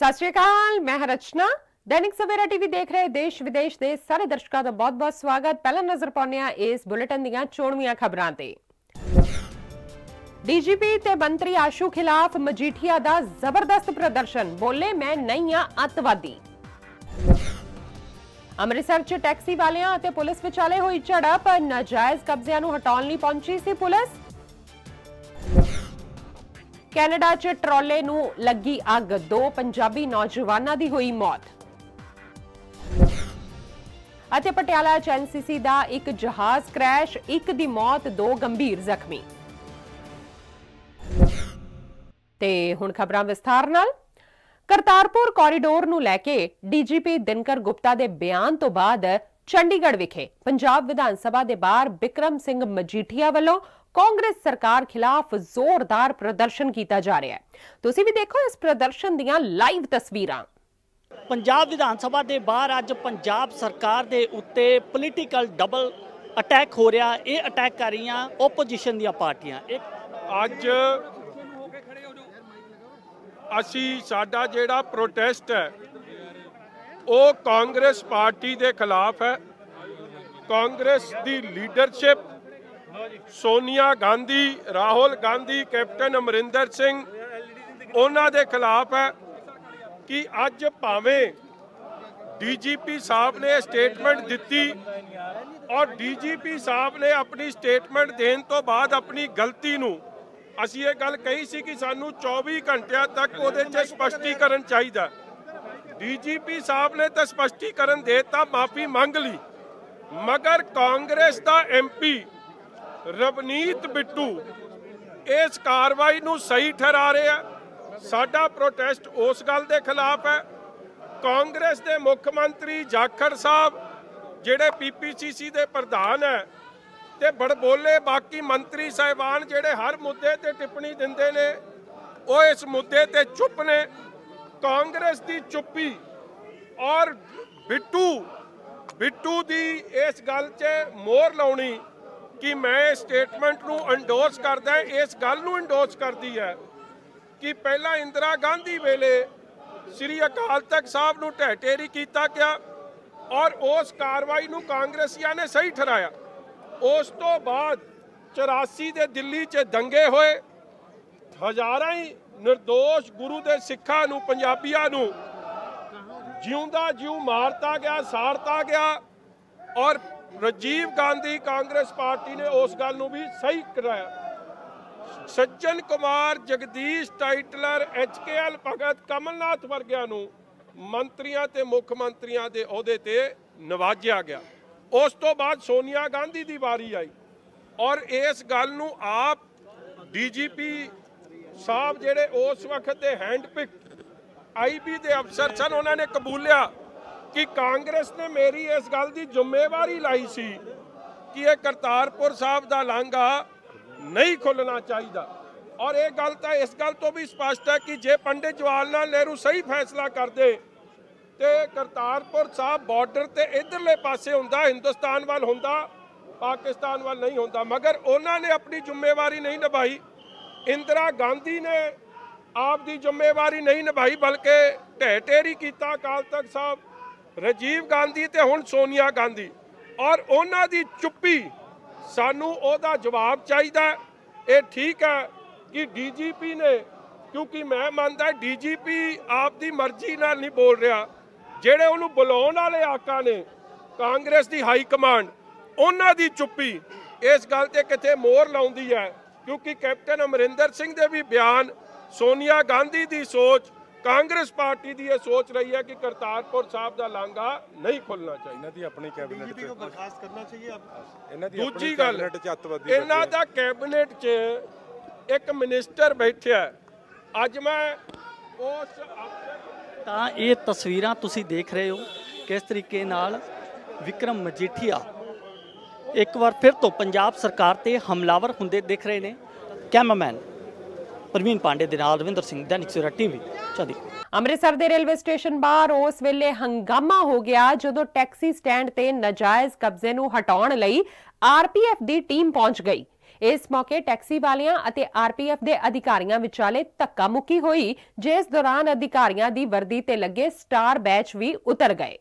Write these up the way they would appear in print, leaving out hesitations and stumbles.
सत श्री अकाल, मैं हूं रचना। दैनिक सवेरा टीवी देख रहे देश विदेश के सारे दर्शकों का बहुत बहुत स्वागत। पहला नजर पाने आ इस बुलेटिन दीयां चोणवीआं खबरां ते। डीजीपी ते मंत्री आशू खिलाफ मजीठिया का जबरदस्त प्रदर्शन, बोले मैं नहीं हाँ अतवादी। अमृतसर च टैक्सी वालियां ते पुलिस विचाले हुई झड़प, नाजायज कब्जियां नूं हटाउण लई पहुंची सी पुलिस। कनाडा च ट्रॉले नूं लगी अग, दो पंजाबी नौजवानों की हुई मौत। अते पटियाला च एनसीसी का एक जहाज क्रैश, एक की मौत, दो गंभीर जख्मी। ते हुण खबरां विस्तार नाल। करतारपुर कॉरीडोर नूं लैके डीजीपी दिनकर गुप्ता के बयान तो बाद चंडीगढ़ विखे पंजाब विधान सभा के बाहर बिक्रम सिंह मजीठिया वालों कांग्रेस सरकार खिलाफ जोरदार प्रदर्शन किया जा रहा है। तुसीं भी देखो इस प्रदर्शन दियां लाइव तस्वीरां। पंजाब विधान सभा के बाहर अज पंजाब सरकार के उत्ते पोलिटिकल डबल अटैक हो रहा। ये अटैक कर रही ओपोजिशन दी पार्टियां। अज असी साडा जिहड़ा प्रोटेस्ट है वो कांग्रेस पार्टी के खिलाफ है। कांग्रेस की लीडरशिप सोनिया गांधी, राहुल गांधी, कैप्टन अमरिंदर सिंह उन्हां दे खिलाफ है कि अज भावें डीजीपी साहब ने स्टेटमेंट दिती और डीजीपी साहब ने अपनी स्टेटमेंट देने तो बाद अपनी गलती नूं असीं ये गल कही सी कि सानूं 24 घंटियां तक उहदे च स्पष्टीकरण चाहीदा। डीजीपी साहब ने तो स्पष्टीकरण देता, माफ़ी मंग ली, मगर कांग्रेस का MP रवनीत बिट्टू इस कार्रवाई नूं सही ठहरा रहे हैं। साडा प्रोटेस्ट उस गल के खिलाफ है। कांग्रेस के मुख्यमंत्री जाखड़ साहब जिहड़े PPCC के प्रधान है ते बड़बोले बाकी मंत्री साहिबान जिहड़े हर मुद्दे ते टिप्पणी दिंदे ने वो इस मुद्दे ते चुप ने। कांग्रेस की चुप्पी और बिट्टू की इस गल 'च मोहर लाउणी कि मैं स्टेटमेंट नूं एंडोर्स करदा, इस गल नूं एंडोर्स करदी है कि पहला इंदिरा गांधी वेले श्री अकाल तख्त साहब नूं ढहटेरी कीता गया और उस कार्रवाई नूं कांग्रेसियां ने सही ठहराया। उस तो बाद 84 दे दिल्ली च दंगे होए, हज़ारां ही निर्दोष गुरु दे सिखां नूं पंजाबियां नूं जिउंदा जिउ मारता गया, साड़ता गया और राजीव गांधी कांग्रेस पार्टी ने उस गल नूं भी सही कराया। सज्जन कुमार, जगदीश टाइटलर, HKL भगत, कमलनाथ वर्गियां नूं मंत्रियां ते मुख्यमंत्रियां दे अहुदे ते नवाजिया गया। उस तो बाद सोनिया गांधी दी वारी आई और इस गल नूं आप DGP साहब जिहड़े उस वक्त दे हैंडपिक IB दे अफसर सन उन्हां ने कबूलिया कि कांग्रेस ने मेरी इस गल की जिम्मेवारी लाई सी कि यह करतारपुर साहब का लांघा नहीं खुलना चाहिए। और ये गल तो इस गल तो भी स्पष्ट है कि जे पंडित जवाहर लाल नेहरू सही फैसला करते तो करतारपुर साहब बॉर्डर तो इधरले पासे होंदा, हिंदुस्तान वाल होंदा, पाकिस्तान वाल नहीं होंदा, मगर उन्होंने अपनी जिम्मेवारी नहीं निभाई। इंदिरा गांधी ने आपकी जिम्मेवारी नहीं निभाई बल्कि ढेटेरी किया अकाल तख्त साहब, राजीव गांधी ते हुण सोनिया गांधी और उन्हां दी चुप्पी, सानू उहदा जवाब चाहीदा। ये ठीक है कि DGP ने, क्योंकि मैं मानदा DGP आपदी मर्जी नाल नहीं बोल रहा, जिहड़े उहनूं बुलाउण वाले आका ने कांग्रेस दी हाई कमांड उन्हां दी चुप्पी इस गल ते किथे मोहर लाउंदी है। क्योंकि कैप्टन अमरिंदर सिंह दे भी बयान, सोनिया गांधी दी सोच, कांग्रेस पार्टी की यह सोच रही है कि करतारपुर साहब का लांघा नहीं खुलना चाहिए। अपनी कैबिनेट को बर्खास्त करना चाहिए। दूजी गल, इन्हां दा कैबिनेट च एक मिनिस्टर बैठा है। अज मैं उस ये तस्वीरां तुसी देख रहे हो किस तरीके नाल विक्रम मजीठिया एक बार फिर तो पंजाब सरकार ते हमलावर हुंदे दिख रहे ने। कैमरामैन रवीन पांडे दे नाल रविंदर सिंह, दैनिक सवेरा टीवी चंदी। अमृतसर के रेलवे स्टेशन बाहर उस वेले हंगामा हो गया जो टैक्सी स्टैंड ते नाजायज कब्जे नूं हटाउण लई RPF की टीम पहुंच गई। इस मौके टैक्सी वालियां अते आरपीएफ दे अधिकारियां विचाले धक्का मुक्की होई, जिस दौरान अधिकारियां दी वर्दी ते लगे स्टार बैच भी उतर गए।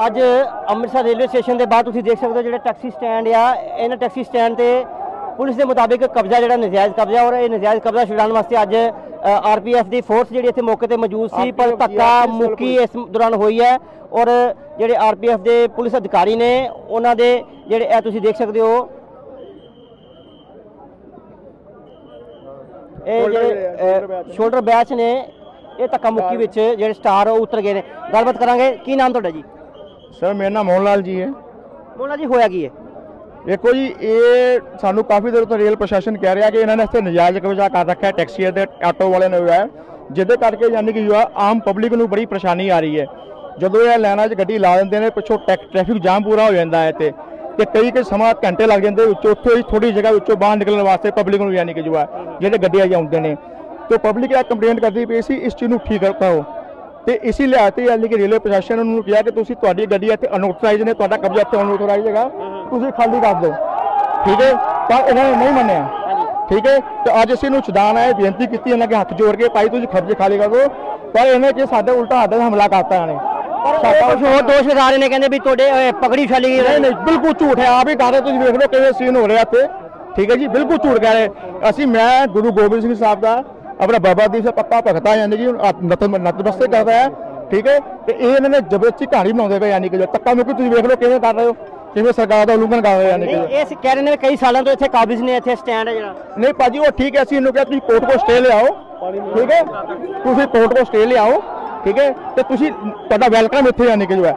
अज अमृतसर रेलवे स्टेशन के बाद तुम देख सकते हो जो टैक्सी स्टैंड आ, इन टैक्सी स्टैंड से पुलिस के मुताबिक कब्जा जो नजायज़ कब्जा, और यह नजायज़ कब्जा छुड़ाने वास्ते अज आर पी एफ की फोर्स जी इतने मौके पर मौजूद सी, पर धक्का मुक्की इस दौरान हुई है और जे आर पी एफ के पुलिस अधिकारी ने उन्होंने जे तुम देख सकते हो शोल्डर बैच ने यह धक्का मुक्की जो स्टार उतर गए हैं। गलबात करांगे, की नाम तुहाडा जी? सर मेरा नाम मोहन लाल जी है। मोहन लाल जी होया की है? देखो जी ये सानू काफ़ी देर तो रेल प्रशासन कह रहा है कि इन्होंने इतने नजायज़ कब्जा कर रखा है टैक्सियां दे आटो वाले ने हुआ है, जिदे करके यानी कि जो आम पब्लिक को बड़ी परेशानी आ रही है। जो ये लाइना गड्डी ला देंगे ने पिछों ट्रैफिक जाम पूरा हो जाता है, तो कई समा घंटे लग जाते उतों ही थोड़ी जगह उचों बाहर निकलने वास्ते पब्लिक को यानी कि जो है जो गड्डियाँ आते हैं, तो पब्लिक यह कंप्लेंट करती पी सी इस चीज़ को ठीक करो। तो इसी लिहाज से यानी कि रेलवे प्रशासन ने कहा कि तुसी तुहाडी गड्डी इतने अनऑथोराइज ने, तुहाडा कब्जा इतने अनऑथोराइज है, तुसी खाली कर दो, ठीक है? पर इन्होंने नहीं मन्निया, ठीक है? तो अज असीं चदान आए बेनती की इन्होंने कि हथ जोड़ के भाई तुसी कब्जे खाली कर दो, पर इन्हें जो साडे उल्टा हद हमला करता इन्होंने। और दोष लगा रहे हैं कहते भी तुहाडे पगड़ी फैली गई। नहीं नहीं, बिल्कुल झूठ है। आप ही कह रहे तुसी, वेख लो किवें सीन हो रहा इत्थे, ठीक है जी, बिल्कुल झूठ कह रहे। असीं मैं गुरु गोबिंद सिंह साहब का अपना बाबा दीप से पक्का भगता है, यानी कि नतमस्तक करता है, ठीक है? तो ये इन्होंने जबरदस्ती कहानी बनाते पे, यानी कि धक्का मुक्की तुम देख लो कि कर रहे हो, किमें सरकार का उल्लंघन कर रहे हो। यानी कि कह रहे हैं कई सालों तो इतने काबिज ने इतने स्टैंड है जो नहीं भाजी वो ठीक है। असं इन्होंने कहा तुम कोर्ट को स्टे लियाओ, ठीक है? तुम कोर्ट को स्टे लियाओ, ठीक है? तो तुम वैलकम इतने यानी कि जो है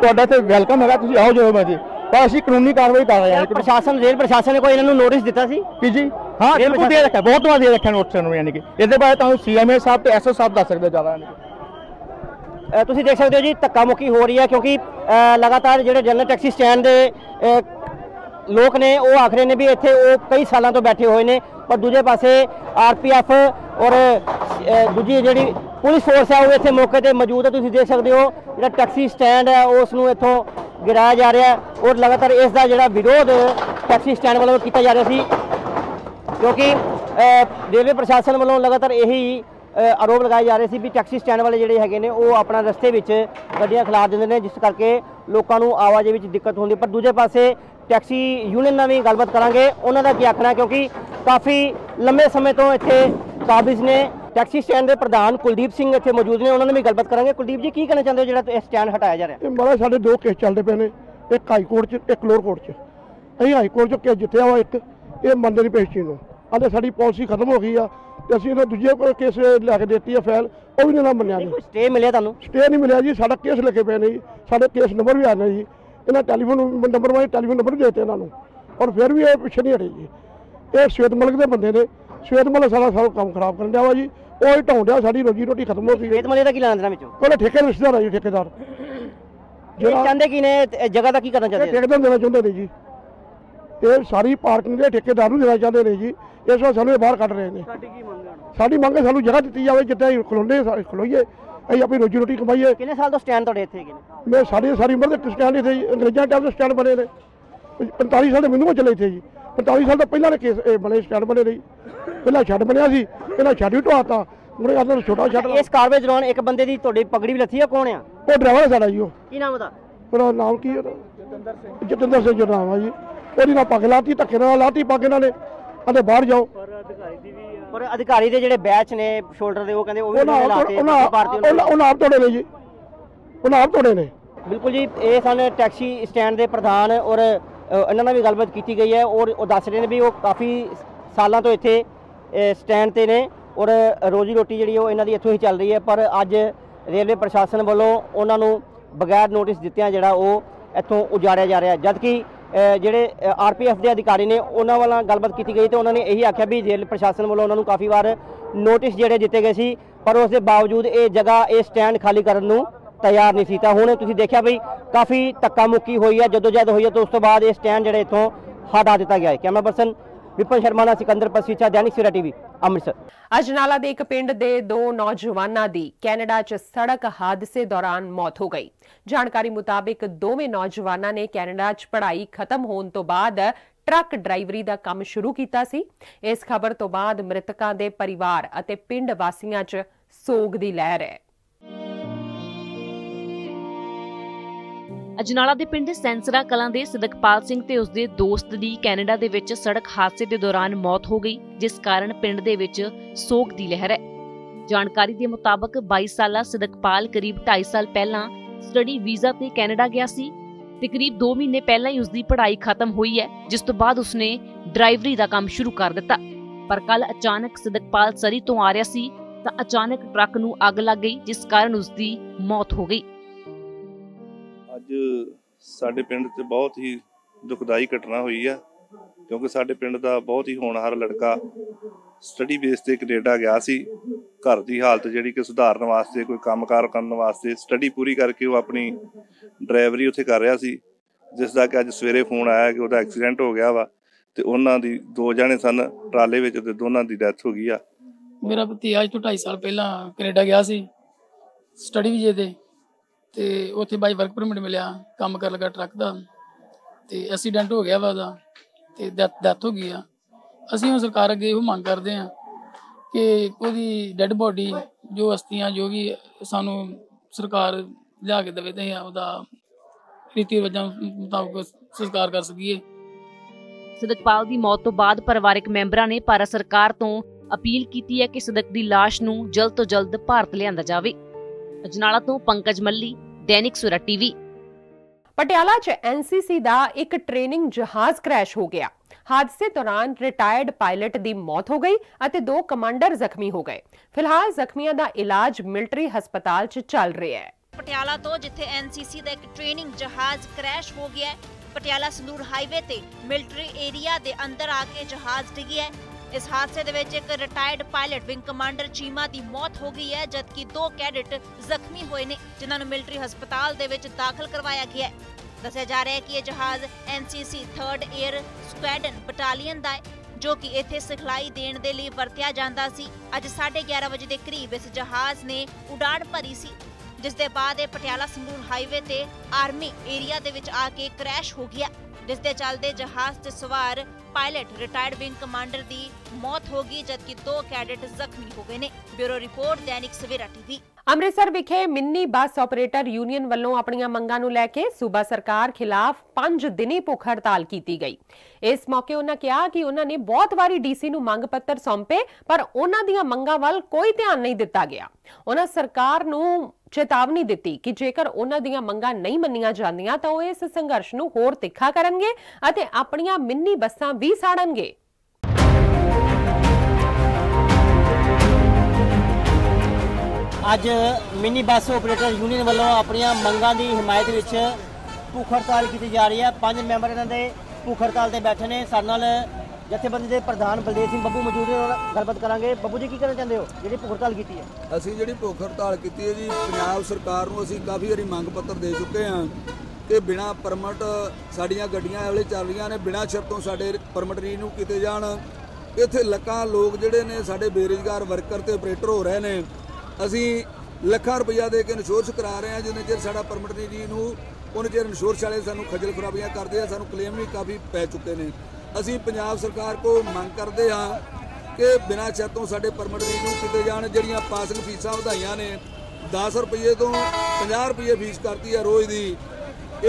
तो इतने वैलकम है, तुम आओ जो मर्जी, पर असं कानूनी कार्रवाई कर रहे हैं। प्रशासन रेल प्रशासन ने कोई इन्होंने नोटिस दिता सी कि जी? हाँ बिल्कुल दे रखा है, बहुत बार दे रखा है नोटिस इन्होंने, यानी कि इसके बारे में CMA साहब तो SO साहब दस सकते ज़्यादा। तुम देख सकते हो जी धक्का मुक्की हो रही है, क्योंकि लगातार जो जनरल टैक्सी स्टैंड के लोग ने वो आख रहे हैं भी इतने वो कई सालों तो बैठे हुए हैं, पर दूजे पास RPF और दूजी जी पुलिस फोर्स है वो इतने मौके पर मौजूद है। तुम देख सकते हो जो टैक्सी स्टैंड है उसनों इतों गिराया जा रहा है और लगातार इसका जो विरोध टैक्सी स्टैंड वालों किया जा रहा है, क्योंकि रेलवे प्रशासन वालों लगातार यही आरोप लगाए जा रहे थे भी टैक्सी स्टैंड वाले जोड़े है वो अपना रस्ते में गड्डियां खिला देंगे ने, जिस करके लोगों को आवाजाही में दिक्कत होती। पर दूजे पास टैक्सी यूनियन का भी गलबात करांगे, उन्होंने क्या आखना, क्योंकि काफ़ी लंबे समय तो इतने काबिज ने। टैक्सी स्टैंड के प्रधान कुलदीप सिंह इतने मौजूद ने, उन्होंने भी गलबात करांगे। कुलदीप जी की कहना चाहते हो जो स्टैंड हटाया जा रहा है? महाराज साढ़े दो केस चलते पे ने, एक हाईकोर्ट एक लोअर कोर्ट, अं हाईकोर्ट चो केस जितया वा, एक ये मनते नहीं पे इस चीज़ को, आते साड़ी पॉलिसी खत्म हो गई है, तो असं इन्होंने दूजे केस लैके देती है फाइल, वो भी इन्होंने मनिया नहीं। स्टे मिले तू? स्टे नहीं मिले जी, साड़ा केस लगे पे नहीं, साढ़े केस नंबर भी आने जी, इन्हें टैलीफोन नंबर वाले टैलीफोन नंबर भी देते इन्होंने, और फिर भी ये पिछे नहीं हटे जी। ये श्वेत मलिक के बंदे ने, श्वेत मलिक सारा सारा काम खराब कर दिया वा जी, वो ढाउन दिया, साड़ी रोजी रोटी खत्म हो गई। श्वेत मलिक का की लाना पहले ठेके रिश्तेदार है जी, ठेकेदार चाहते कि ने जगह का की करना चाहिए, ठेकेदार देना चाहते नहीं जी, ये सारी पार्किंग के ठेकेदार देना चाहते हैं जी, इस बार सानू बाहर कट रहे हैं। साड़ी मंग है सानू जगह दी जाए जितने खिलौने खिलोईए, अं अपनी रोजी रोटी कमाईए। कितने साल तो स्टैंड थोड़े इतने? मैं सारी सारी उम्र के स्टैंड इतने अंग्रेजों टाइम से स्टैंड बने ने, 45 साल तो मैनू चले इतने जी, 45 साल तो पहला केस बने स्टैंड बने रही, पहला शैड बनया सी, इन्हें शैड भी ढोआता, उन्हें कहते छोटा शैड। इस कारवाई दौरान एक बंदे की थोड़ी पगड़ी भी लथी है, कौन है वो? ड्राइवर है साढ़ा जी, की नाम होता? मेरा नाम की जतिंदर सिंह जो नाम है जी, ਉਹਦੀ ਨਾਲ ਪੱਗ ਲਾਤੀ, ਧੱਕੇ ਨਾਲ ਲਾਤੀ ਪੱਗ ਇਹਨਾਂ ਨੇ, ਕਹਿੰਦੇ ਬਾਹਰ ਜਾਓ। ਪਰ ਅਧਿਕਾਰੀ ਦੇ ਜਿਹੜੇ ਬੈਚ ਨੇ ਸ਼ੋਲਡਰ ਦੇ, ਉਹ ਕਹਿੰਦੇ ਉਹ ਵੀ ਲਾਤੇ, ਉਹਨਾਂ ਆਪ ਤੋੜੇ ਨੇ ਜੀ, ਉਹਨਾਂ ਆਪ ਤੋੜੇ ਨੇ। ਬਿਲਕੁਲ ਜੀ, ਇਹ ਸਨ ਟੈਕਸੀ ਸਟੈਂਡ ਦੇ ਪ੍ਰਧਾਨ, ਔਰ ਇਹਨਾਂ ਨਾਲ ਵੀ ਗੱਲਬਾਤ ਕੀਤੀ ਗਈ ਹੈ ਔਰ ਉਹ ਦੱਸ ਰਹੇ ਨੇ ਵੀ ਉਹ ਕਾਫੀ ਸਾਲਾਂ ਤੋਂ ਇੱਥੇ ਸਟੈਂਡ ਤੇ ਨੇ ਔਰ ਰੋਜ਼ੀ ਰੋਟੀ ਜਿਹੜੀ ਉਹ ਇਹਨਾਂ ਦੀ ਇੱਥੋਂ ਹੀ ਚੱਲ ਰਹੀ ਹੈ, ਪਰ ਅੱਜ ਰੇਲਵੇ ਪ੍ਰਸ਼ਾਸਨ ਵੱਲੋਂ ਉਹਨਾਂ ਨੂੰ ਬਗੈਰ ਨੋਟਿਸ ਦਿੱਤਿਆਂ ਜਿਹੜਾ ਉਹ ਇੱਥੋਂ ਉਜਾੜਿਆ ਜਾ ਰਿਹਾ, ਜਦਕਿ ਜਿਹੜੇ RPF ਦੇ ਅਧਿਕਾਰੀ ਨੇ ਉਹਨਾਂ ਵਾਲਾ ਗੱਲਬਾਤ ਕੀਤੀ ਗਈ ਤੇ ਉਹਨਾਂ ਨੇ ਇਹੀ ਆਖਿਆ ਵੀ ਜੇਲ੍ਹ ਪ੍ਰਸ਼ਾਸਨ ਵੱਲੋਂ ਉਹਨਾਂ ਨੂੰ ਕਾਫੀ ਵਾਰ ਨੋਟਿਸ ਜਿਹੜੇ ਦਿੱਤੇ ਗਏ ਸੀ, ਪਰ ਉਸ ਦੇ ਬਾਵਜੂਦ ਇਹ ਜਗ੍ਹਾ ਇਹ ਸਟੈਂਡ ਖਾਲੀ ਕਰਨ ਨੂੰ तैयार नहीं सीता। हुण तुसीं देखिया बई काफ़ी धक्का मुक्की हुई है, जदोजहद हुई है, तो उस तो बाद ये स्टैंड जिहड़े इत्थों हटा दिता गया है। कैमरा पर्सन ਵਿਪਨ ਸ਼ਰਮਾ ਦਾ ਸਿਕੰਦਰ ਪਸੀਚਾ ਦੈਨਿਕ ਸਵੇਰਾ ਟੀਵੀ ਅੰਮ੍ਰਿਤਸਰ। ਅਜਨਾਲਾ ਦੇ ਇੱਕ ਪਿੰਡ ਦੇ ਦੋ ਨੌਜਵਾਨਾਂ ਦੀ ਕੈਨੇਡਾ 'ਚ ਸੜਕ ਹਾਦਸੇ ਦੌਰਾਨ ਮੌਤ ਹੋ ਗਈ। ਜਾਣਕਾਰੀ ਮੁਤਾਬਿਕ ਦੋਵੇਂ ਨੌਜਵਾਨਾਂ ਨੇ ਕੈਨੇਡਾ 'ਚ ਪੜ੍ਹਾਈ ਖਤਮ ਹੋਣ ਤੋਂ ਬਾਅਦ ਟਰੱਕ ਡਰਾਈਵਰੀ ਦਾ ਕੰਮ ਸ਼ੁਰੂ ਕੀਤਾ ਸੀ। ਇਸ ਖਬਰ ਤੋਂ ਬਾਅਦ ਮ੍ਰਿਤਕਾਂ ਦੇ ਪਰਿਵਾਰ ਅਤੇ ਪਿੰਡ ਵਾਸੀਆਂ 'ਚ ਸੋਗ ਦੀ ਲਹਿਰ ਹੈ। अजनाला दे पिंड सेंसरा कलां दे सदकपाल सिंह ते उसदे दोस्त दी कैनेडा दे विच सड़क हादसे दे दौरान मौत हो गई, जिस कारण पिंड दे विच सोग दी लहर है। जानकारी दे मुताबक 22 साला सदकपाल करीब 2.5 साल पहला स्टडी वीजा ते कैनेडा गया सी। तकरीब 2 महीने पहला ही उसदी पढ़ाई खत्म हुई है, जिस तो बाद उसने ड्राइवरी दा काम शुरू कर दिता। पर कल अचानक सदकपाल सरी तो आ रहा सी तां अचानक ट्रक नूं अग लग गई, जिस कारण उसदी मौत हो गई। ਅੱਜ ਸਾਡੇ ਪਿੰਡ 'ਚ ਬਹੁਤ ਹੀ ਦੁਖਦਾਈ ਘਟਨਾ ਹੋਈ ਆ, ਕਿਉਂਕਿ ਸਾਡੇ ਪਿੰਡ ਦਾ ਬਹੁਤ ਹੀ ਹੋਣਹਾਰ ਲੜਕਾ ਸਟੱਡੀ ਬੇਸ 'ਤੇ ਕੈਨੇਡਾ ਗਿਆ ਸੀ। ਘਰ ਦੀ ਹਾਲਤ ਜਿਹੜੀ ਕਿ ਸੁਧਾਰਨ ਵਾਸਤੇ, ਕੋਈ ਕੰਮਕਾਰ ਕਰਨ ਵਾਸਤੇ, ਸਟੱਡੀ ਪੂਰੀ ਕਰਕੇ ਉਹ ਆਪਣੀ ਡਰਾਈਵਰੀ ਉੱਥੇ ਕਰ ਰਿਹਾ ਸੀ, ਜਿਸ ਦਾ ਕਿ ਅੱਜ ਸਵੇਰੇ ਫੋਨ ਆਇਆ ਕਿ ਉਹਦਾ ਐਕਸੀਡੈਂਟ ਹੋ ਗਿਆ ਵਾ ਅਤੇ ਉਹਨਾਂ ਦੀ 2 ਜਣੇ ਸਨ ਟਰਾਲੇ ਵਿੱਚ ਅਤੇ ਦੋਨਾਂ ਦੀ ਡੈਥ ਹੋ ਗਈ ਆ। ਮੇਰਾ ਭਤੀਆ ਅੱਜ ਤੋਂ 2.5 ਸਾਲ ਪਹਿਲਾਂ ਕੈਨੇਡਾ ਗਿਆ ਸੀ ਸਟੱਡੀ ਵੀਜ਼ੇ 'ਤੇ, ਤੇ ਉੱਥੇ ਬਾਈ ਵਰਕ ਪਰਮਿਟ ਮਿਲਿਆ, ਕੰਮ ਕਰਨ ਲੱਗਾ ਟਰੱਕ ਦਾ, ਤੇ ਐਕਸੀਡੈਂਟ ਹੋ ਗਿਆ ਵਾ ਉਹਦਾ ਤੇ ਡੈਥ ਹੋ ਗਈ ਆ। ਅਸੀਂ ਹੁਣ ਸਰਕਾਰ ਅੱਗੇ ਇਹੋ ਮੰਗ ਕਰਦੇ ਆ ਕਿ ਉਹਦੀ ਡੈੱਡ ਬੋਡੀ ਜੋ ਅਸਥੀਆਂ ਜੋ ਵੀ ਸਾਨੂੰ ਸਰਕਾਰ ਲਿਆ ਕੇ ਦੇਵੇ ਤੇ ਉਹਦਾ ਰੀਤੀ ਰਿਵਾਜਾਂ ਮੁਤਾਬਕ ਸੰਸਕਾਰ ਕਰ ਸਕੀਏ। ਸਦਕਪਾਲ ਦੀ ਮੌਤ ਤੋਂ ਬਾਅਦ ਪਰਿਵਾਰਕ ਮੈਂਬਰਾਂ ਨੇ ਭਾਰਤ ਸਰਕਾਰ ਤੋਂ ਅਪੀਲ ਕੀਤੀ ਹੈ ਕਿ ਸਦਕ ਦੀ ਲਾਸ਼ ਨੂੰ ਜਲਦ ਤੋਂ ਜਲਦ ਭਾਰਤ ਲਿਆਂਦਾ ਜਾਵੇ। ਅਜਨਾਲਾ ਤੋਂ ਪੰਕਜ ਮੱਲੀ, ਦੈਨਿਕ ਸਵੇਰਾ ਟੀਵੀ। ਪਟਿਆਲਾ 'ਚ NCC ਦਾ ਇੱਕ ਟ੍ਰੇਨਿੰਗ ਜਹਾਜ਼ ਕ੍ਰੈਸ਼ ਹੋ ਗਿਆ। ਹਾਦਸੇ ਦੌਰਾਨ ਰਿਟਾਇਰਡ ਪਾਇਲਟ ਦੀ ਮੌਤ ਹੋ ਗਈ ਅਤੇ 2 ਕਮਾਂਡਰ ਜ਼ਖਮੀ ਹੋ ਗਏ। ਫਿਲਹਾਲ ਜ਼ਖਮੀਆਂ ਦਾ ਇਲਾਜ ਮਿਲਟਰੀ ਹਸਪਤਾਲ 'ਚ ਚੱਲ ਰਿਹਾ ਹੈ। ਪਟਿਆਲਾ ਤੋਂ ਜਿੱਥੇ NCC ਦਾ ਇੱਕ ਟ੍ਰੇਨਿੰਗ ਜਹਾਜ਼ ਕ੍ਰੈਸ਼ ਹੋ ਗਿਆ, ਪਟਿਆਲਾ ਸੰਦੂਰ ਹਾਈਵੇ ਤੇ ਮਿਲਟਰੀ ਏਰੀਆ ਦੇ ਅੰਦਰ ਆ ਕੇ ਜਹਾਜ਼ ਡਿੱਗਿਆ। इस हादसे दे विच एक retired pilot wing commander Cheema दी मौत हो गई है, जबकि 2 कैडेट जख्मी हुए ने, जिन्हां नूं मिलिट्री हस्पताल दे विच दाखल करवाया गया है। दस्सिया जा रहा है कि यह जहाज NCC 3rd air squadron battalion दा है, जो कि इत्थे सिखलाई देण दे लई वरतिया जांदा सी। अज 11:30 वजे दे करीब इस जहाज ने उड़ान भरी सी, जिस दे बाद यह पटियाला संगरूर हाईवे ते आर्मी एरिया दे विच आके क्रैश हो गया। जिस दे चलदे जहाज ते सवार पायलट रिटायर्ड विंग कमांडर दी मौत हो गई, जबकि 2 कैडेट जख्मी हो गए ने। Bureau report, Dainik Savera TV. Amritsar ਵਿਖੇ ਮਿੰਨੀ ਬੱਸ ਆਪਰੇਟਰ ਯੂਨੀਅਨ ਵੱਲੋਂ ਆਪਣੀਆਂ ਮੰਗਾਂ ਨੂੰ ਲੈ ਕੇ ਸੂਬਾ ਸਰਕਾਰ ਖਿਲਾਫ 5 ਦਿਨੀ ਭੁੱਖ ਹੜਤਾਲ ਕੀਤੀ ਗਈ। ਇਸ ਮੌਕੇ ਉਹਨਾਂ ਕਿਹਾ ਕਿ ਉਹਨਾਂ ਨੇ ਬਹੁਤ ਵਾਰੀ DC ਨੂੰ ਮੰਗ ਪੱਤਰ ਸੌਂਪੇ, ਪਰ ਉਹਨਾਂ ਦੀਆਂ ਮੰਗਾਂ ਵੱਲ ਕੋਈ ਧਿਆਨ ਨਹੀਂ ਦਿੱਤਾ ਗਿਆ। ਉਹਨਾਂ ਸਰਕਾਰ ਨੂੰ ਚੇਤਾਵਨੀ ਦਿੱਤੀ ਕਿ ਜੇਕਰ ਉਹਨਾਂ ਦੀਆਂ ਮੰਗਾਂ ਨਹੀਂ ਮੰਨੀਆਂ ਜਾਂਦੀਆਂ ਤਾਂ ਉਹ ਇਸ ਸੰਘਰਸ਼ ਨੂੰ ਹੋਰ ਤਿੱਖਾ ਕਰਨਗੇ ਅਤੇ ਆਪਣੀਆਂ ਮਿੰਨੀ ਬੱਸਾਂ ਵੀ ਸਾੜਨਗੇ। ਅੱਜ ਮਿੰਨੀ ਬੱਸ ਆਪਰੇਟਰ ਯੂਨੀਅਨ ਵੱਲੋਂ ਆਪਣੀਆਂ ਮੰਗਾਂ ਦੀ ਹਮਾਇਤ ਵਿੱਚ ਭੁੱਖ ਹੜਤਾਲ ਕੀਤੀ ਜਾ ਰਹੀ ਹੈ। 5 ਮੈਂਬਰ ਇਹਨਾਂ ਦੇ ਭੁੱਖ ਹੜਤਾਲ ਤੇ ਬੈਠੇ ਨੇ। ਸਾਡੇ ਨਾਲ ਜਥੇਬੰਦੀ ਦੇ ਪ੍ਰਧਾਨ ਬਲਦੇਵ ਸਿੰਘ ਬੱਬੂ ਮੌਜੂਦ ਨੇ, ਉਹਨਾਂ ਨਾਲ ਗੱਲਬਾਤ ਕਰਾਂਗੇ। ਬੱਬੂ ਜੀ, ਕੀ ਕਹਿਣਾ ਚਾਹੁੰਦੇ ਹੋ ਜਿਹੜੀ ਭੁੱਖ ਹੜਤਾਲ ਕੀਤੀ ਹੈ? ਅਸੀਂ ਜਿਹੜੀ ਭੁੱਖ ਹੜਤਾਲ ਕੀਤੀ ਹੈ ਜੀ, ਪੰਜਾਬ ਸਰਕਾਰ ਨੂੰ ਅਸੀਂ ਕਾਫੀ ਵਾਰੀ ਮੰਗ ਪੱਤਰ ਦੇ ਚੁੱਕੇ ਹਾਂ ਕਿ ਬਿਨਾਂ ਪਰਮਿਟ ਸਾਡੀਆਂ ਗੱਡੀਆਂ ਵਾਲੇ ਚੱਲ ਰਹੀਆਂ ਨੇ, ਬਿਨਾਂ ਸ਼ਰਤੋਂ ਸਾਡੇ ਪਰਮਿਟ ਰੀਨਿਊ ਕੀਤੇ ਜਾਣ। ਇੱਥੇ ਲੱਖਾਂ ਲੋਕ ਜਿਹੜੇ ਨੇ ਸਾਡੇ ਬੇਰੁਜ਼ਗਾਰ ਵਰਕਰ ਤੇ ਆਪਰੇਟਰ ਹੋ ਰਹੇ ਨੇ। ਅਸੀਂ ਲੱਖਾਂ ਰੁਪਈਆ ਦੇ ਕੇ ਇਨਸ਼ੋਰੈਂਸ ਕਰਾ ਰਹੇ ਹਾਂ, ਜਿੰਨੇ ਚਿਰ ਸਾਡਾ ਪਰਮਿਟ ਨਹੀਂ ਜੀ ਨੂੰ ਉਹਨੇ ਚਿਰ ਇਨਸ਼ੋਰੈਂਸ ਵਾਲੇ ਸਾਨੂੰ ਖੱਜਲ ਖੁਰਾਬੀਆਂ ਕਰਦੇ ਆ। ਸਾਨੂੰ ਕਲੇਮ ਵੀ ਕਾਫੀ ਪੈ ਚੁੱਕੇ ਨੇ। ਅਸੀਂ ਪੰਜਾਬ ਸਰਕਾਰ ਕੋਲ ਮੰਗ ਕਰਦੇ ਹਾਂ ਕਿ ਬਿਨਾਂ ਸ਼ਰਤ ਤੋਂ ਸਾਡੇ ਪਰਮਿਟ ਨਹੀਂ ਨੂੰ ਕੀਤੇ ਜਾਣ। ਜਿਹੜੀਆਂ ਪਾਸਿੰਗ ਫੀਸਾਂ ਵਧਾਈਆਂ ਨੇ, 10 ਰੁਪਈਏ ਤੋਂ 50 ਰੁਪਈਏ ਫੀਸ ਕਰਤੀ ਆ ਰੋਜ਼ ਦੀ।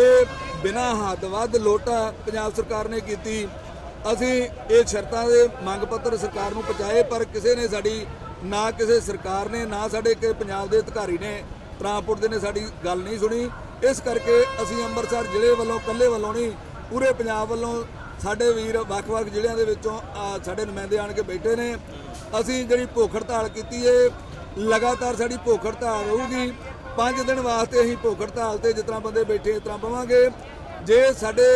ਇਹ ਬਿਨਾਂ ਹੱਦ ਵੱਧ ਲੋਟਾ ਪੰਜਾਬ ਸਰਕਾਰ ਨੇ ਕੀਤੀ। ਅਸੀਂ ਇਹ ਸ਼ਰਤਾਂ ਦੇ ਮੰਗ ਪੱਤਰ ਸਰਕਾਰ ਨੂੰ ਪਹੁੰਚਾਏ, ਪਰ ਕਿਸੇ ਨੇ ਸਾਡੀ, ਨਾ ਕਿਸੇ ਸਰਕਾਰ ਨੇ, ਨਾ ਸਾਡੇ ਪੰਜਾਬ ਦੇ ਅਧਿਕਾਰੀ ਨੇ, ਟਰਾਂਸਪੋਰਟ ਦੇ ਨੇ ਸਾਡੀ ਗੱਲ ਨਹੀਂ ਸੁਣੀ। ਇਸ ਕਰਕੇ ਅਸੀਂ ਅੰਮ੍ਰਿਤਸਰ ਜ਼ਿਲ੍ਹੇ ਵੱਲੋਂ, ਇਕੱਲੇ ਵੱਲੋਂ ਨਹੀਂ, ਪੂਰੇ ਪੰਜਾਬ ਵੱਲੋਂ ਸਾਡੇ ਵੀਰ ਵੱਖ-ਵੱਖ ਜ਼ਿਲ੍ਹਿਆਂ ਦੇ ਵਿੱਚੋਂ ਸਾਡੇ ਨੁਮਾਇੰਦੇ ਆਣ ਕੇ ਬੈਠੇ ਨੇ। ਅਸੀਂ ਜਿਹੜੀ ਭੁੱਖ ਹੜਤਾਲ ਕੀਤੀ ਏ, ਲਗਾਤਾਰ ਸਾਡੀ ਭੁੱਖ ਹੜਤਾਲ ਰਹੂਗੀ। 5 ਦਿਨ ਵਾਸਤੇ ਅਸੀਂ ਭੁੱਖ ਹੜਤਾਲ 'ਤੇ ਜਿਸ ਤਰ੍ਹਾਂ ਬੰਦੇ ਬੈਠੇ ਇਸ ਤਰ੍ਹਾਂ ਬਵਾਂਗੇ। ਜੇ ਸਾਡੇ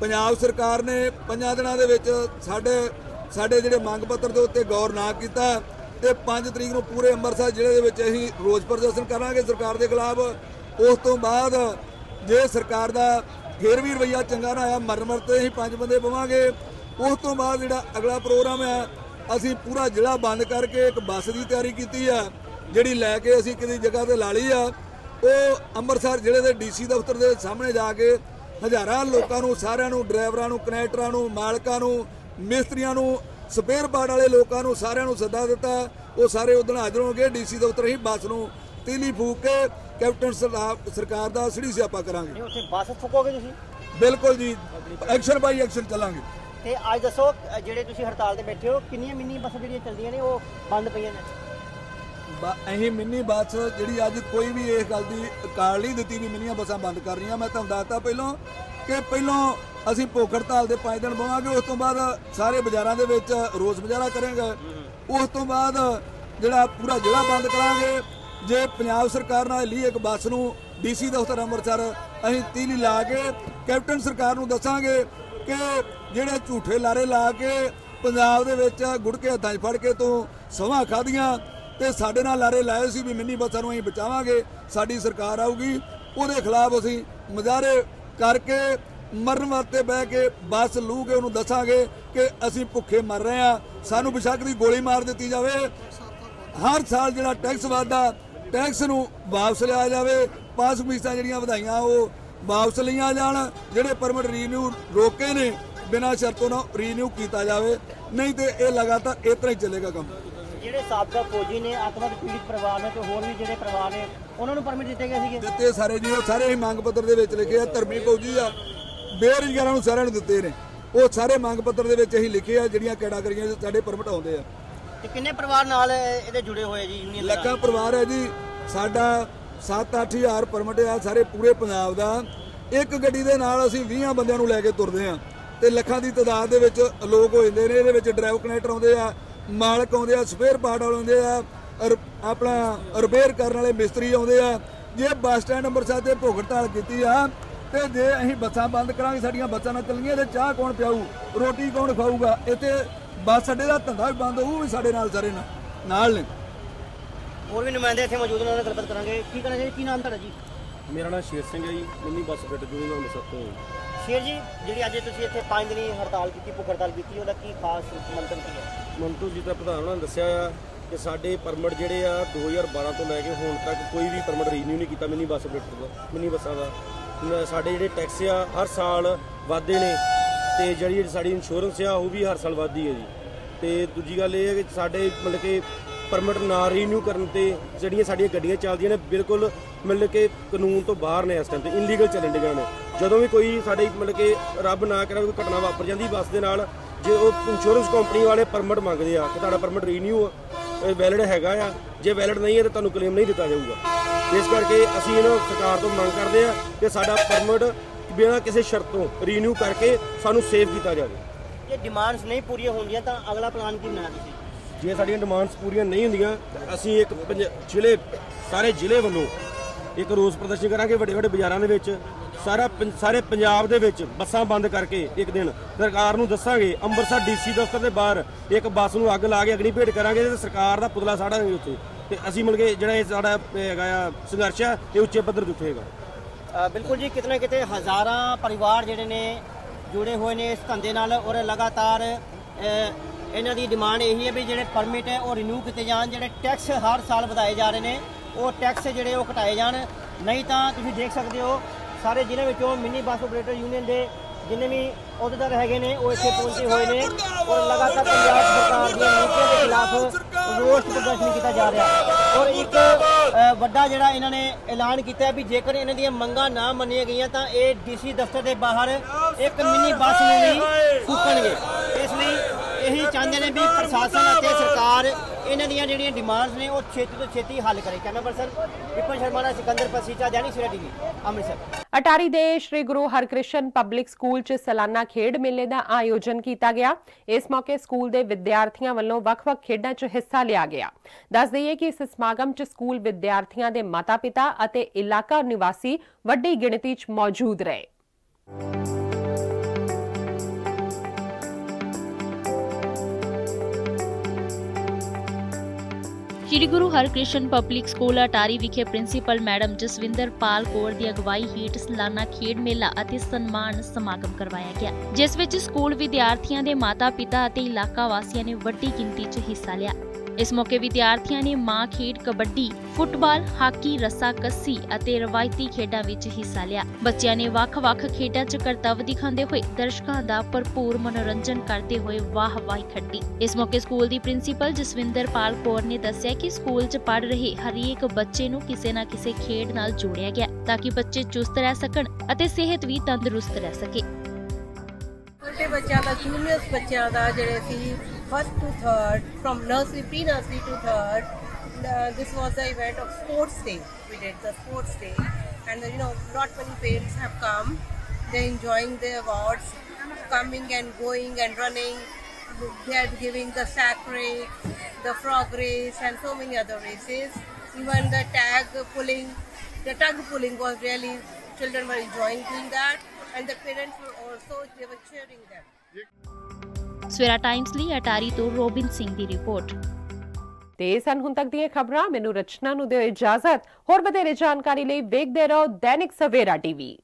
ਪੰਜਾਬ ਸਰਕਾਰ ਨੇ 5 ਦਿਨਾਂ ਦੇ ਵਿੱਚ ਸਾਡੇ ਜਿਹੜੇ ਮੰਗ ਪੱਤਰ ਦੇ ਉੱਤੇ ਗੌਰ ਨਾ ਕੀਤਾ, ਇਹ 5 ਤਰੀਕ ਨੂੰ ਪੂਰੇ ਅੰਮ੍ਰਿਤਸਰ ਜ਼ਿਲ੍ਹੇ ਦੇ ਵਿੱਚ ਅਸੀਂ ਰੋਸ ਪ੍ਰਦਰਸ਼ਨ ਕਰਾਂਗੇ ਸਰਕਾਰ ਦੇ ਖਿਲਾਫ। ਉਸ ਤੋਂ ਬਾਅਦ ਜੇ ਸਰਕਾਰ ਦਾ ਫਿਰ ਵੀ ਰਵੱਈਆ ਚੰਗਾ ਨਾ ਆਇਆ ਮਰਮਰ ਤੇ ਅਸੀਂ 5 ਬੰਦੇ ਬਵਾਂਗੇ। ਉਸ ਤੋਂ ਬਾਅਦ ਜਿਹੜਾ ਅਗਲਾ ਪ੍ਰੋਗਰਾਮ ਹੈ ਅਸੀਂ ਪੂਰਾ ਜ਼ਿਲ੍ਹਾ ਬੰਦ ਕਰਕੇ ਇੱਕ ਬੱਸ ਦੀ ਤਿਆਰੀ ਕੀਤੀ ਆ ਜਿਹੜੀ ਲੈ ਕੇ ਅਸੀਂ ਕਿਸੇ ਜਗ੍ਹਾ ਤੇ ਲਾ ਲਈ ਆ। ਉਹ ਅੰਮ੍ਰਿਤਸਰ ਜ਼ਿਲ੍ਹੇ ਦੇ ਡੀਸੀ ਦਫ਼ਤਰ ਦੇ ਸਾਹਮਣੇ ਜਾ ਕੇ ਹਜ਼ਾਰਾਂ ਲੋਕਾਂ ਨੂੰ, ਸਾਰਿਆਂ ਨੂੰ, ਡਰਾਈਵਰਾਂ ਨੂੰ, ਕਨੈਕਟਰਾਂ ਨੂੰ, ਮਾਲਕਾਂ ਨੂੰ, ਮਿਸਤਰੀਆਂ ਨੂੰ, ਸਪੇਅਰ ਪਾਰਟ ਵਾਲੇ ਲੋਕਾਂ ਨੂੰ, ਸਾਰਿਆਂ ਨੂੰ ਸੱਦਾ ਦਿੱਤਾ। ਉਹ ਸਾਰੇ ਉਦੋਂ ਹਾਜ਼ਰ ਹੋਣਗੇ ਡੀਸੀ ਦਫ਼ਤਰ ਹੀ। ਬੱਸ ਨੂੰ ਤੀਲੀ ਫੂਕ ਕੇ ਕੈਪਟਨ ਸਰਕਾਰ ਦਾ ਸਿੜੀ ਸਿਆਪਾ ਕਰਾਂਗੇ। ਉੱਥੇ ਬੱਸ ਫੂਕੋਗੇ ਤੁਸੀਂ? ਬਿਲਕੁਲ ਜੀ, ਐਕਸ਼ਨ ਬਾਈ ਐਕਸ਼ਨ ਚੱਲਾਂਗੇ। ਤੇ ਅੱਜ ਦੱਸੋ ਜਿਹੜੇ ਤੁਸੀਂ ਹੜਤਾਲ ਤੇ ਬੈਠੇ ਹੋ ਕਿੰਨੀਆਂ ਮਿੰਨੀ ਬੱਸਾਂ ਜਿਹੜੀਆਂ ਚੱਲਦੀਆਂ ਨੇ ਉਹ ਬੰਦ ਪਈਆਂ ਨੇ? ਅਸੀਂ ਮਿੰਨੀ ਬੱਸ ਜਿਹੜੀ ਅੱਜ ਕੋਈ ਵੀ ਇਸ ਗੱਲ ਦੀ ਕਾਲ ਨਹੀਂ ਦਿੱਤੀ ਵੀ ਮਿੰਨੀਆਂ ਬੱਸਾਂ ਬੰਦ ਕਰ ਰਹੀਆਂ। ਮੈਂ ਤੁਹਾਨੂੰ ਦੱਸਤਾ ਪਹਿਲਾਂ ਕਿ ਪਹਿਲਾਂ ਅਸੀਂ ਭੁੱਖ ਹੜਤਾਲ ਦੇ 5 ਦਿਨ ਬਵਾਂਗੇ। ਉਸ ਤੋਂ ਬਾਅਦ ਸਾਰੇ ਬਾਜ਼ਾਰਾਂ ਦੇ ਵਿੱਚ ਰੋਸ ਮੁਜ਼ਾਹਰਾ ਕਰਾਂਗੇ। ਉਸ ਤੋਂ ਬਾਅਦ ਜਿਹੜਾ ਪੂਰਾ ਜ਼ਿਲ੍ਹਾ ਬੰਦ ਕਰਾਂਗੇ। ਜੇ ਪੰਜਾਬ ਸਰਕਾਰ ਨਾਲ ਲਈ ਇੱਕ ਬੱਸ ਨੂੰ ਡੀਸੀ ਦਫ਼ਤਰ ਅੰਮ੍ਰਿਤਸਰ ਅਸੀਂ ਤੀਲੀ ਲਾ ਕੇ ਕੈਪਟਨ ਸਰਕਾਰ ਨੂੰ ਦੱਸਾਂਗੇ ਕਿ ਜਿਹੜੇ ਝੂਠੇ ਲਾਰੇ ਲਾ ਕੇ ਪੰਜਾਬ ਦੇ ਵਿੱਚ ਗੁੜ ਕੇ ਹੱਥਾਂ 'ਚ ਫੜ ਕੇ ਤੋਂ ਸਵਾਂ ਖਾਧੀਆਂ ਤੇ ਸਾਡੇ ਨਾਲ ਲਾਰੇ ਲਾਏ ਸੀ ਵੀ ਮਿੰਨੀ ਬੱਸਾਂ ਨੂੰ ਅਸੀਂ ਬਚਾਵਾਂਗੇ, ਸਾਡੀ ਸਰਕਾਰ ਆਊਗੀ। ਉਹਦੇ ਖਿਲਾਫ ਅਸੀਂ ਮੁਜ਼ਾਹਰੇ ਕਰਕੇ ਮਰਨ ਵਾਸਤੇ ਬਹਿ ਕੇ ਬੱਸ ਲੂ ਕੇ ਉਹਨੂੰ ਦੱਸਾਂਗੇ ਕਿ ਅਸੀਂ ਭੁੱਖੇ ਮਰ ਰਹੇ ਹਾਂ, ਸਾਨੂੰ ਬਿਸ਼ੱਕ ਦੀ ਗੋਲੀ ਮਾਰ ਦਿੱਤੀ ਜਾਵੇ। ਹਰ ਸਾਲ ਜਿਹੜਾ ਟੈਕਸ ਵੱਧਦਾ ਟੈਕਸ ਨੂੰ ਵਾਪਸ ਲਿਆ ਜਾਵੇ, ਪਾਸ ਫੀਸਾਂ ਜਿਹੜੀਆਂ ਵਧਾਈਆਂ ਉਹ ਵਾਪਸ ਲਈਆਂ ਜਾਣ, ਜਿਹੜੇ ਪਰਮਿਟ ਰੀਨਿਊ ਰੋਕੇ ਨੇ ਬਿਨਾਂ ਸ਼ਰਤੋਂ ਨਾਲ ਰੀਨਿਊ ਕੀਤਾ ਜਾਵੇ। ਨਹੀਂ ਤੇ ਇਹ ਲਗਾਤਾਰ ਇਸ ਤਰ੍ਹਾਂ ਹੀ ਚੱਲੇਗਾ ਕੰਮ। ਜਿਹੜੇ ਸਾਬਕਾ ਫੌਜੀ ਨੇ, ਆਤਮਹੱਤਿਆ ਪੀੜਤ ਪਰਿਵਾਰ ਨੇ ਤੇ ਹੋਰ ਵੀ ਜਿਹੜੇ ਪਰਿਵਾਰ ਨੇ ਉਹਨਾਂ ਨੂੰ ਪਰਮਿਟ ਦਿੱਤੇ ਗਏ ਸੀਗੇ? ਦਿੱਤੇ ਸਾਰੇ ਜੀ, ਉਹ ਸਾਰੇ ਹੀ ਮੰਗ ਪੱਤਰ ਦੇ ਵਿੱਚ ਲਿਖੇ ਆ। ਧਰਮੀ ਫੌਜੀ ਆ, ਬੇਰੁਜ਼ਗਾਰਾਂ ਨੂੰ ਸਾਰਿਆਂ ਨੂੰ ਦਿੱਤੇ ਨੇ, ਉਹ ਸਾਰੇ ਮੰਗ ਪੱਤਰ ਦੇ ਵਿੱਚ ਅਸੀਂ ਲਿਖੇ ਆ ਜਿਹੜੀਆਂ ਕੈਟਾਗਰੀਆਂ ਸਾਡੇ ਪਰਮਿਟ ਆਉਂਦੇ ਆ। ਤੇ ਕਿੰਨੇ ਪਰਿਵਾਰ ਨਾਲ ਇਹਦੇ ਜੁੜੇ ਹੋਏ ਜੀ? ਯੂਨੀਅਨ ਲੱਖਾਂ ਪਰਿਵਾਰ ਹੈ ਜੀ। ਸਾਡਾ 7-8 ਹਜ਼ਾਰ ਪਰਮਿਟ ਆ ਸਾਰੇ ਪੂਰੇ ਪੰਜਾਬ ਦਾ। ਇੱਕ ਗੱਡੀ ਦੇ ਨਾਲ ਅਸੀਂ 20 ਬੰਦਿਆਂ ਨੂੰ ਲੈ ਕੇ ਤੁਰਦੇ ਆ ਤੇ ਲੱਖਾਂ ਦੀ ਤਾਦਾਦ ਦੇ ਵਿੱਚ ਲੋਕ ਹੋ ਜਾਂਦੇ ਨੇ। ਇਹਦੇ ਵਿੱਚ ਡਰਾਈਵ ਕਨੈਕਟਰ ਆਉਂਦੇ ਆ, ਮਾਲਕ ਆਉਂਦੇ ਆ, ਸਪੇਅਰ ਪਾਰਟ ਵਾਲੇ ਆਉਂਦੇ ਆ, ਆਪਣਾ ਰਿਪੇਅਰ ਕਰਨ ਵਾਲੇ ਮਿਸਤਰੀ ਆਉਂਦੇ ਆ। ਜੇ ਬੱਸ ਸਟੈਂਡ ਅੰਮ੍ਰਿਤਸਰ ਤੇ ਭੁੱਖ ਹੜਤਾਲ ਕੀਤੀ ਆ ਤੇ ਜੇ ਅਸੀਂ ਬੱਸਾਂ ਬੰਦ ਕਰਾਂਗੇ, ਸਾਡੀਆਂ ਬੱਸਾਂ ਨਾ ਚੱਲਣਗੀਆਂ ਤੇ ਚਾਹ ਕੌਣ ਪਿਆਊ, ਰੋਟੀ ਕੌਣ ਖਾਊਗਾ? ਇੱਥੇ ਬੱਸ ਅੱਡੇ ਦਾ ਧੰਦਾ ਵੀ ਬੰਦ ਹੋਊ, ਵੀ ਸਾਡੇ ਨਾਲ ਸਾਰੇ ਨਾਲ ਨੇ। ਹੋਰ ਵੀ ਨੁਮਾਇੰਦੇ ਇੱਥੇ ਮੌਜੂਦ ਨੇ, ਉਹਨਾਂ ਨਾਲ ਗੱਲਬਾਤ ਕਰਾਂਗੇ। ਕੀ ਕਹਿਣਾ ਜੀ, ਕੀ ਨਾਮ ਤੁਹਾਡਾ ਜੀ? ਮੇਰਾ ਨਾਮ ਸ਼ੇਰ ਸਿੰਘ ਹੈ ਜੀ, mini bus fit junior Amritsar ਤੋਂ। ਸ਼ੇਰ ਜੀ, ਜਿਹੜੀ ਅੱਜ ਤੁਸੀਂ ਇੱਥੇ 5 ਦਿਨੀ ਹੜਤਾਲ ਕੀਤੀ, ਭੁੱਖ ਹੜਤਾਲ ਕੀਤੀ, ਉਹਦਾ ਕੀ ਖਾਸ ਮੰਤਵ ਕੀ ਹੈ? ਮੰਤੂ ਜੀ ਦਾ ਪ੍ਰਧਾਨ ਉਹਨਾਂ ਨੇ ਦੱਸਿਆ ਆ ਕਿ ਸਾਡੇ ਪਰਮਿਟ ਜਿਹੜੇ ਆ 2012 ਤੋਂ ਲੈ ਕੇ ਹੁਣ ਤੱਕ ਕੋਈ ਵੀ ਪਰਮਿਟ ਰੀਨਿਊ ਨਹੀਂ ਕੀਤਾ ਮਿੰਨੀ ਬੱਸ ਫਿੱਟ ਦਾ, ਮਿੰਨੀ ਬੱਸਾਂ ਦਾ। ਸਾਡੇ ਜਿਹੜੇ ਟੈਕਸ ਆ ਹਰ ਸਾਲ ਵੱਧਦੇ ਨੇ ਤੇ ਜਿਹੜੀ ਸਾਡੀ ਇੰਸ਼ੋਰੈਂਸ ਆ ਉਹ ਵੀ ਹਰ ਸਾਲ ਵੱਧਦੀ ਹੈ ਜੀ। ਤੇ ਦੂਜੀ ਗੱਲ ਇਹ ਹੈ ਕਿ ਸਾਡੇ ਮਤਲਬ ਕਿ ਪਰਮਿਟ ਨਾ ਰੀਨਿਊ ਕਰਨ ਤੇ ਜਿਹੜੀਆਂ ਸਾਡੀਆਂ ਗੱਡੀਆਂ ਚੱਲਦੀਆਂ ਨੇ ਬਿਲਕੁਲ ਮਤਲਬ ਕਿ ਕਾਨੂੰਨ ਤੋਂ ਬਾਹਰ ਨੇ, ਇਸ ਟਾਈਮ ਤੇ ਇਨਲੀਗਲ ਚੱਲਣ ਡੀਆਂ ਨੇ। ਜਦੋਂ ਵੀ ਕੋਈ ਸਾਡੇ ਮਤਲਬ ਕਿ ਰੱਬ ਨਾ ਕਰੇ ਕੋਈ ਘਟਨਾ ਵਾਪਰ ਜਾਂਦੀ ਬੱਸ ਦੇ ਨਾਲ, ਜੇ ਉਹ ਇੰਸ਼ੋਰੈਂਸ ਕੰਪਨੀ ਵਾਲੇ ਪਰਮਿਟ ਮੰਗਦੇ ਆ ਕਿ ਤੁਹਾਡਾ ਪਰਮਿਟ ਰੀਨਿਊ ਵੈਲਿਡ ਹੈਗਾ ਆ, ਜੇ ਵੈਲਿਡ ਨਹੀਂ ਹੈ ਤਾਂ ਤੁਹਾਨੂੰ ਕਲੇਮ ਨਹੀਂ ਦਿੱਤਾ ਜਾਊਗਾ। ਇਸ ਕਰਕੇ ਅਸੀਂ ਇਹਨਾਂ ਸਰਕਾਰ ਤੋਂ ਮੰਗ ਕਰਦੇ ਆ ਕਿ ਸਾਡਾ ਪਰਮਿਟ ਬਿਨਾਂ ਕਿਸੇ ਸ਼ਰਤ ਤੋਂ ਰੀਨਿਊ ਕਰਕੇ ਸਾਨੂੰ ਸੇਵ ਕੀਤਾ ਜਾਵੇ। ਜੇ ਡਿਮਾਂਡਸ ਨਹੀਂ ਪੂਰੀਆਂ ਹੁੰਦੀਆਂ ਤਾਂ ਅਗਲਾ ਪਲਾਨ ਕੀ ਬਣਾ ਦਿੱਤੀ? ਜੇ ਸਾਡੀਆਂ ਡਿਮਾਂਡਸ ਪੂਰੀਆਂ ਨਹੀਂ ਹੁੰਦੀਆਂ ਅਸੀਂ ਇੱਕ ਜ਼ਿਲ੍ਹੇ, ਸਾਰੇ ਜ਼ਿਲ੍ਹੇ ਵੱਲੋਂ ਇੱਕ ਰੋਸ ਪ੍ਰਦਰਸ਼ਨ ਕਰਾਂਗੇ ਵੱਡੇ ਵੱਡੇ ਬਾਜ਼ਾਰਾਂ ਦੇ ਵਿੱਚ, ਸਾਰੇ ਪੰਜਾਬ ਦੇ ਵਿੱਚ ਬੱਸਾਂ ਬੰਦ ਕਰਕੇ ਇੱਕ ਦਿਨ ਸਰਕਾਰ ਨੂੰ ਦੱਸਾਂਗੇ। ਅੰਮ੍ਰਿਤਸਰ ਡੀਸੀ ਦਫ਼ਤਰ ਦੇ ਬਾਹਰ ਇੱਕ ਬੱਸ ਨੂੰ ਅੱਗ ਲਾ ਕੇ ਅਗਨੀ ਭੇਟ ਕਰਾਂਗੇ ਤੇ ਸਰਕਾਰ ਦਾ ਪੁਤਲਾ ਸਾੜਾਂਗੇ ਉੱਥੇ। ਤੇ ਅਸੀਂ ਮਿਲ ਕੇ ਜਿਹੜਾ ਇਹ ਸਾਡਾ ਹੈਗਾ ਆ ਸੰਘਰਸ਼ ਆ ਇਹ ਉੱਚੇ ਪੱਧਰ ਤੇ ਉੱਠੇਗਾ। ਬਿਲਕੁਲ ਜੀ, ਕਿਤੇ ਨਾ ਕਿਤੇ ਹਜ਼ਾਰਾਂ ਪਰਿਵਾਰ ਜਿਹੜੇ ਨੇ ਜੁੜੇ ਹੋਏ ਨੇ ਇਸ ਧੰਦੇ ਨਾਲ ਔਰ ਲਗਾਤਾਰ ਇਹਨਾਂ ਦੀ ਡਿਮਾਂਡ ਇਹੀ ਹੈ ਵੀ ਜਿਹੜੇ ਪਰਮਿਟ ਹੈ ਉਹ ਰੀਨਿਊ ਕੀਤੇ ਜਾਣ, ਜਿਹੜੇ ਟੈਕਸ ਹਰ ਸਾਲ ਵਧਾਏ ਜਾ ਰਹੇ ਨੇ ਉਹ ਟੈਕਸ ਜਿਹੜੇ ਉਹ ਘਟਾਏ ਜਾਣ। ਨਹੀਂ ਤਾਂ ਤੁਸੀਂ ਦੇਖ ਸਕਦੇ ਹੋ ਸਾਰੇ ਜ਼ਿਲ੍ਹੇ ਵਿੱਚੋਂ ਮਿੰਨੀ ਬੱਸ ਆਪਰੇਟਰ ਯੂਨੀਅਨ ਦੇ ਜਿੰਨੇ ਵੀ ਅਹੁਦੇਦਾਰ ਹੈਗੇ ਨੇ ਉਹ ਇੱਥੇ ਪਹੁੰਚੇ ਹੋਏ ਨੇ ਔਰ ਲਗਾਤਾਰ ਪੰਜਾਬ ਸਰਕਾਰ ਦੀਆਂ ਨੀਤੀਆਂ ਦੇ ਖਿਲਾਫ ਰੋਸ ਪ੍ਰਦਰਸ਼ਨ ਕੀਤਾ ਜਾ ਰਿਹਾ। ਔਰ ਇੱਕ ਵੱਡਾ ਜਿਹੜਾ ਇਹਨਾਂ ਨੇ ਐਲਾਨ ਕੀਤਾ ਵੀ ਜੇਕਰ ਇਹਨਾਂ ਦੀਆਂ ਮੰਗਾਂ ਨਾ ਮੰਨੀਆਂ ਗਈਆਂ ਤਾਂ ਇਹ ਡੀਸੀ ਦਫ਼ਤਰ ਦੇ ਬਾਹਰ ਇੱਕ ਮਿੰਨੀ ਬੱਸ ਨੂੰ ਵੀ ਫੂਕਣਗੇ। ਇਸ ਲਈ ਇਹੀ ਚਾਹੁੰਦੇ ਨੇ ਵੀ ਪ੍ਰਸ਼ਾਸਨ ਅਤੇ ਸਰਕਾਰ ਇਹਨਾਂ ਦੀਆਂ ਜਿਹੜੀਆਂ ਡਿਮਾਂਡਸ ਨੇ ਉਹ ਛੇਤੀ ਤੋਂ ਛੇਤੀ ਹੱਲ ਕਰੇ। ਕੈਮਰਾ ਪਰਸਨ ਵਿਪਨ ਸ਼ਰਮਾ ਨਾਲ ਸਿਕੰਦਰ ਪਸੀਚਾ, ਦੈਨਿਕ ਸਵੇਰਾ ਟੀਵੀ, ਅੰਮ੍ਰਿਤਸਰ। अटारी दे श्री गुरु हरकृष्ण पब्लिक स्कूल च सालाना खेड मेले का आयोजन किया गया। इस मौके स्कूल के विद्यार्थियों वल्लों वख-वख खेडां च हिस्सा लिया गया। दस दईए कि इस समागम च स्कूल विद्यार्थियों के माता पिता अते इलाका निवासी वड्डी गिणती च मौजूद रहे। श्री गुरु हरकृष्ण पब्लिक स्कूल अटारी विखे प्रिंसीपल मैडम जसविंदर पाल कौर की अगवाई हेठ सालाना खेड मेला अते सम्मान समागम करवाया गया, जिस विच स्कूल विद्यार्थियों के माता पिता अते इलाका वासियों ने वड्डी गिनती च हिस्सा लिया। इस मौके विद्यार्थियों ने मां खेड कबड्डी, फुटबॉल, हाकी, रस्सा कस्सी अते रवायती खेडा विच हिस्सा लिया। बच्चों ने वख-वख खेडा च करतब दिखाते हुए दर्शकों का भरपूर मनोरंजन करते हुए वाह वाही खट्टी। इस मौके स्कूल की प्रिंसीपल जसविंदर पाल कौर ने दस्सिया कि स्कूल च पढ़ रहे हरेक बच्चे नूं किसी न किसी खेड नाल जोड़िया गया ताकि बच्चे चुस्त रह सकन अते सेहत भी तंदुरुस्त रह सके। छोटे बच्चों का जूनियर बच्चों का जो First to third, from nursery, pre-nursery to third, this was the event of sports day. We did the sports day, and lot many parents have come. They're enjoying their awards, coming and going and running. They are giving the sack race, the frog race, and so many other races. Even the tag pulling was really children were enjoying doing that, and the parents were also they were cheering them. Savera Times ਲਈ ਅਟਾਰੀ ਤੋਂ Robin Singh ਦੀ report. ਤੇ ਸਨ ਹੁਣ ਤੱਕ ਦੀਆਂ ਖਬਰਾਂ ਮੈਨੂੰ ਰਚਨਾ ਨੂੰ ਦਿਓ ਇਜਾਜ਼ਤ। ਹੋਰ ਵਧੇਰੇ ਜਾਣਕਾਰੀ ਲਈ ਵੇਖਦੇ ਰਹੋ ਦੈਨਿਕ ਸਵੇਰਾ ਟੀਵੀ।